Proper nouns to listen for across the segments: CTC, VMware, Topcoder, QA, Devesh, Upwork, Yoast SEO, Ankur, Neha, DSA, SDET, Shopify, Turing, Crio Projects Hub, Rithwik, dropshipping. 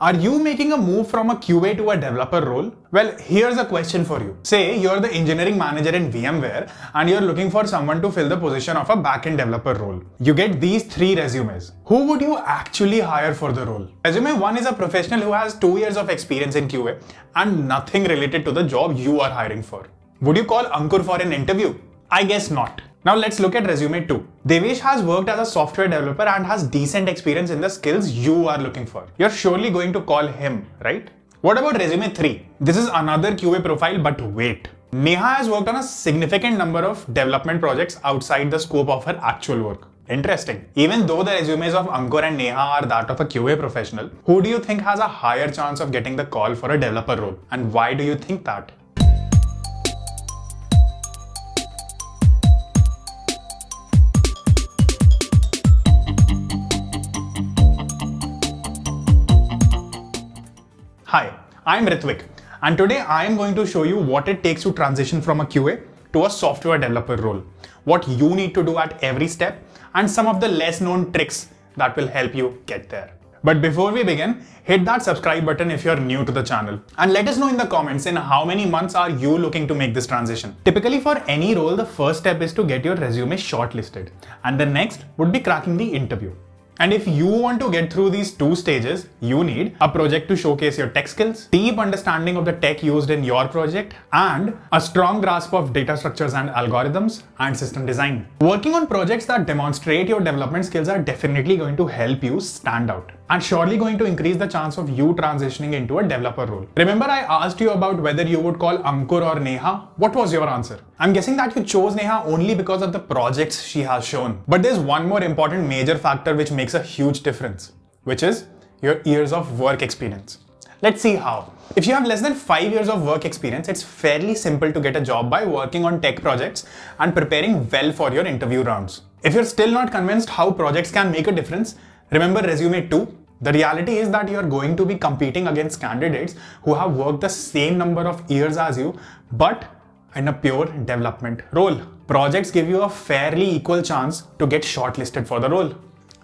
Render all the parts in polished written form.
Are you making a move from a QA to a developer role? Well, here's a question for you. Say you're the engineering manager in VMware and you're looking for someone to fill the position of a backend developer role. You get these three resumes. Who would you actually hire for the role? Resume 1 is a professional who has 2 years of experience in QA and nothing related to the job you are hiring for. Would you call Ankur for an interview? I guess not. Now let's look at resume 2. Devesh has worked as a software developer and has decent experience in the skills you are looking for. You're surely going to call him, right? What about resume 3? This is another QA profile, but wait. Neha has worked on a significant number of development projects outside the scope of her actual work. Interesting. Even though the resumes of Ankur and Neha are that of a QA professional, who do you think has a higher chance of getting the call for a developer role? And why do you think that? Hi, I'm Rithwik and today I am going to show you what it takes to transition from a QA to a software developer role, what you need to do at every step and some of the less known tricks that will help you get there. But before we begin, hit that subscribe button if you're new to the channel and let us know in the comments in how many months are you looking to make this transition. Typically for any role, the first step is to get your resume shortlisted and the next would be cracking the interview. And if you want to get through these two stages, you need a project to showcase your tech skills, deep understanding of the tech used in your project, and a strong grasp of data structures and algorithms and system design. Working on projects that demonstrate your development skills are definitely going to help you stand out and surely going to increase the chance of you transitioning into a developer role. Remember I asked you about whether you would call Ankur or Neha? What was your answer? I'm guessing that you chose Neha only because of the projects she has shown. But there's one more important major factor which makes a huge difference, which is your years of work experience. Let's see how. If you have less than 5 years of work experience, it's fairly simple to get a job by working on tech projects and preparing well for your interview rounds. If you're still not convinced how projects can make a difference, remember resume 2? The reality is that you are going to be competing against candidates who have worked the same number of years as you, but in a pure development role. Projects give you a fairly equal chance to get shortlisted for the role.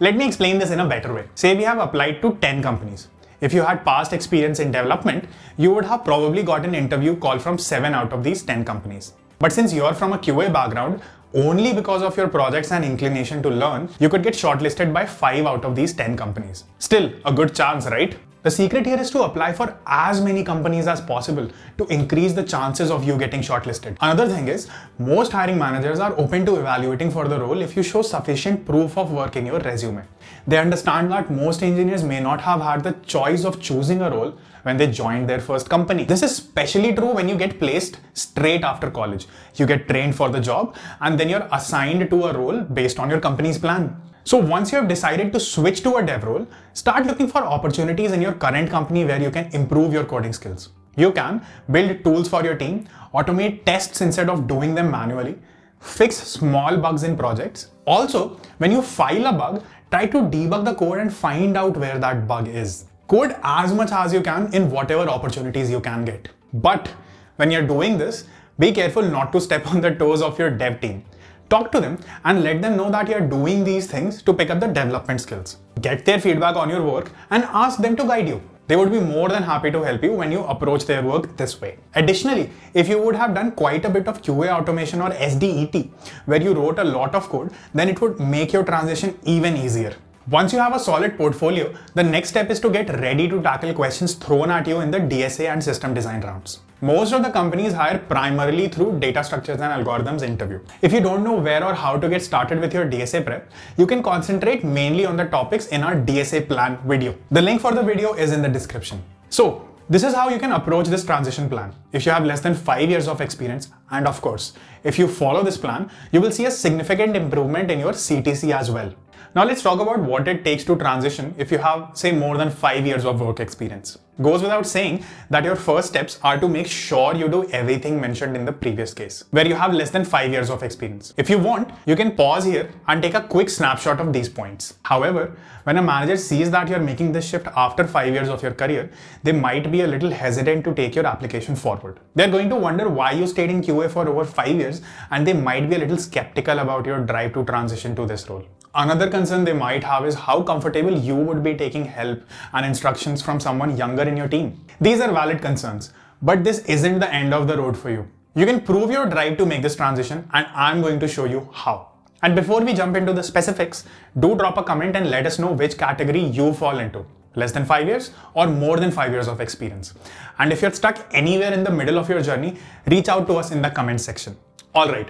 Let me explain this in a better way. Say we have applied to 10 companies. If you had past experience in development, you would have probably got an interview call from 7 out of these 10 companies. But since you're from a QA background, only because of your projects and inclination to learn, you could get shortlisted by 5 out of these 10 companies. Still, a good chance, right? The secret here is to apply for as many companies as possible to increase the chances of you getting shortlisted. Another thing is, most hiring managers are open to evaluating for the role if you show sufficient proof of work in your resume. They understand that most engineers may not have had the choice of choosing a role when they joined their first company. This is especially true when you get placed straight after college. You get trained for the job and then you're assigned to a role based on your company's plan. So once you have decided to switch to a dev role, start looking for opportunities in your current company where you can improve your coding skills. You can build tools for your team, automate tests instead of doing them manually, fix small bugs in projects. Also, when you file a bug, try to debug the code and find out where that bug is. Code as much as you can in whatever opportunities you can get. But when you're doing this, be careful not to step on the toes of your dev team. Talk to them and let them know that you're doing these things to pick up the development skills. Get their feedback on your work and ask them to guide you. They would be more than happy to help you when you approach their work this way. Additionally, if you would have done quite a bit of QA automation or SDET, where you wrote a lot of code, then it would make your transition even easier. Once you have a solid portfolio, the next step is to get ready to tackle questions thrown at you in the DSA and system design rounds. Most of the companies hire primarily through data structures and algorithms interview. If you don't know where or how to get started with your DSA prep, you can concentrate mainly on the topics in our DSA plan video. The link for the video is in the description. So, this is how you can approach this transition plan. If you have less than 5 years of experience, and of course, if you follow this plan, you will see a significant improvement in your CTC as well. Now let's talk about what it takes to transition if you have, say, more than 5 years of work experience. Goes without saying that your first steps are to make sure you do everything mentioned in the previous case, where you have less than 5 years of experience. If you want, you can pause here and take a quick snapshot of these points. However, when a manager sees that you're making this shift after 5 years of your career, they might be a little hesitant to take your application forward. They're going to wonder why you stayed in QA for over 5 years and they might be a little skeptical about your drive to transition to this role. Another concern they might have is how comfortable you would be taking help and instructions from someone younger in your team. These are valid concerns, but this isn't the end of the road for you. You can prove your drive to make this transition, and I'm going to show you how. And before we jump into the specifics, do drop a comment and let us know which category you fall into. Less than 5 years or more than 5 years of experience. And if you're stuck anywhere in the middle of your journey, reach out to us in the comment section. All right,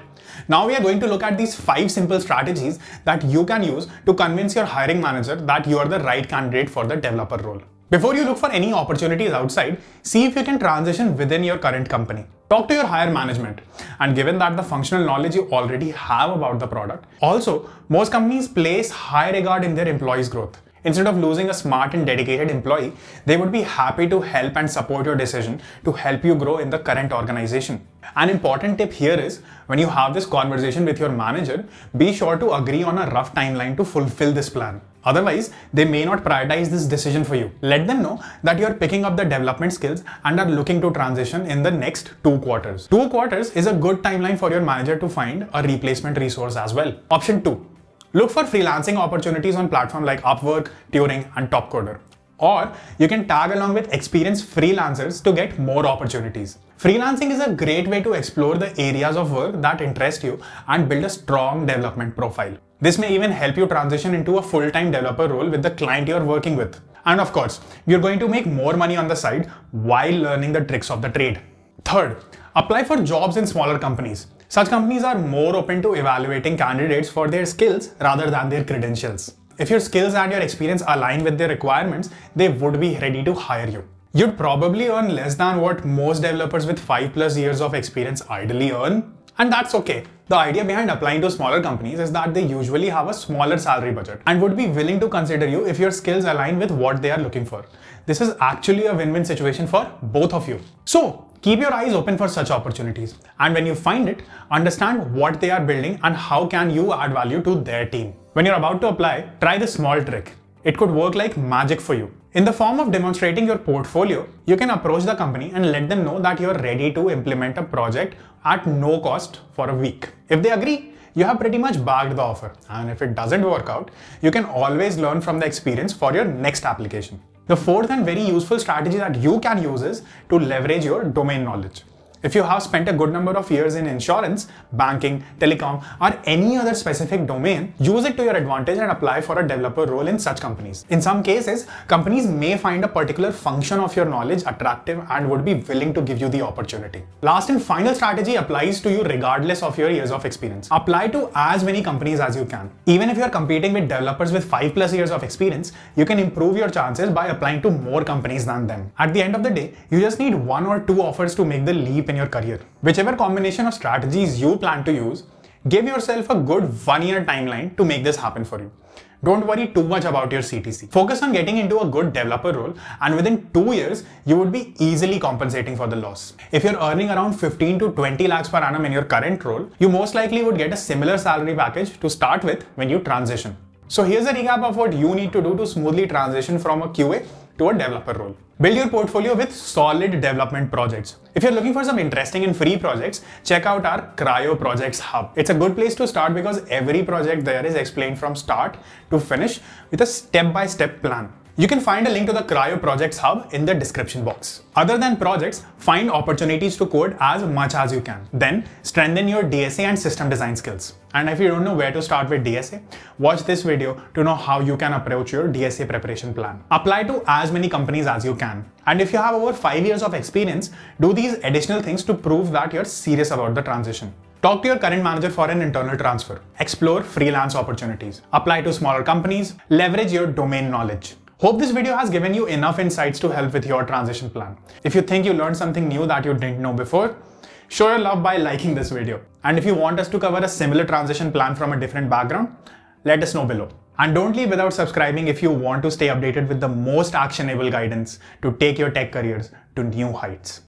now we are going to look at these 5 simple strategies that you can use to convince your hiring manager that you are the right candidate for the developer role. Before you look for any opportunities outside, see if you can transition within your current company. Talk to your higher management, and given that the functional knowledge you already have about the product. Also, most companies place high regard in their employees' growth. Instead of losing a smart and dedicated employee, they would be happy to help and support your decision to help you grow in the current organization. An important tip here is, when you have this conversation with your manager, be sure to agree on a rough timeline to fulfill this plan. Otherwise, they may not prioritize this decision for you. Let them know that you're picking up the development skills and are looking to transition in the next 2 quarters. 2 quarters is a good timeline for your manager to find a replacement resource as well. Option 2. Look for freelancing opportunities on platforms like Upwork, Turing, and Topcoder. Or you can tag along with experienced freelancers to get more opportunities. Freelancing is a great way to explore the areas of work that interest you and build a strong development profile. This may even help you transition into a full-time developer role with the client you're working with. And of course, you're going to make more money on the side while learning the tricks of the trade. Third, apply for jobs in smaller companies. Such companies are more open to evaluating candidates for their skills rather than their credentials. If your skills and your experience align with their requirements, they would be ready to hire you. You'd probably earn less than what most developers with 5+ years of experience ideally earn, and that's okay. The idea behind applying to smaller companies is that they usually have a smaller salary budget and would be willing to consider you if your skills align with what they are looking for. This is actually a win-win situation for both of you. So, keep your eyes open for such opportunities, and when you find it, understand what they are building and how can you add value to their team. When you're about to apply, try this small trick. It could work like magic for you. In the form of demonstrating your portfolio, you can approach the company and let them know that you're ready to implement a project at no cost for a week. If they agree, you have pretty much bagged the offer, and if it doesn't work out, you can always learn from the experience for your next application. The fourth and very useful strategy that you can use is to leverage your domain knowledge. If you have spent a good number of years in insurance, banking, telecom, or any other specific domain, use it to your advantage and apply for a developer role in such companies. In some cases, companies may find a particular function of your knowledge attractive and would be willing to give you the opportunity. Last and final strategy applies to you regardless of your years of experience. Apply to as many companies as you can. Even if you are competing with developers with 5+ years of experience, you can improve your chances by applying to more companies than them. At the end of the day, you just need 1 or 2 offers to make the leap in your career. Whichever combination of strategies you plan to use, give yourself a good 1-year timeline to make this happen for you. Don't worry too much about your CTC. Focus on getting into a good developer role, and within 2 years, you would be easily compensating for the loss. If you're earning around 15 to 20 lakhs per annum in your current role, you most likely would get a similar salary package to start with when you transition. So here's a recap of what you need to do to smoothly transition from a QA to a developer role. Build your portfolio with solid development projects. If you're looking for some interesting and free projects, check out our Crio Projects Hub. It's a good place to start because every project there is explained from start to finish with a step-by-step plan. You can find a link to the Crio Projects Hub in the description box. Other than projects, find opportunities to code as much as you can. Then strengthen your DSA and system design skills. And if you don't know where to start with DSA, watch this video to know how you can approach your DSA preparation plan. Apply to as many companies as you can. And if you have over 5 years of experience, do these additional things to prove that you're serious about the transition. Talk to your current manager for an internal transfer. Explore freelance opportunities. Apply to smaller companies. Leverage your domain knowledge. Hope this video has given you enough insights to help with your transition plan. If you think you learned something new that you didn't know before, show your love by liking this video. And if you want us to cover a similar transition plan from a different background, let us know below. And don't leave without subscribing if you want to stay updated with the most actionable guidance to take your tech careers to new heights.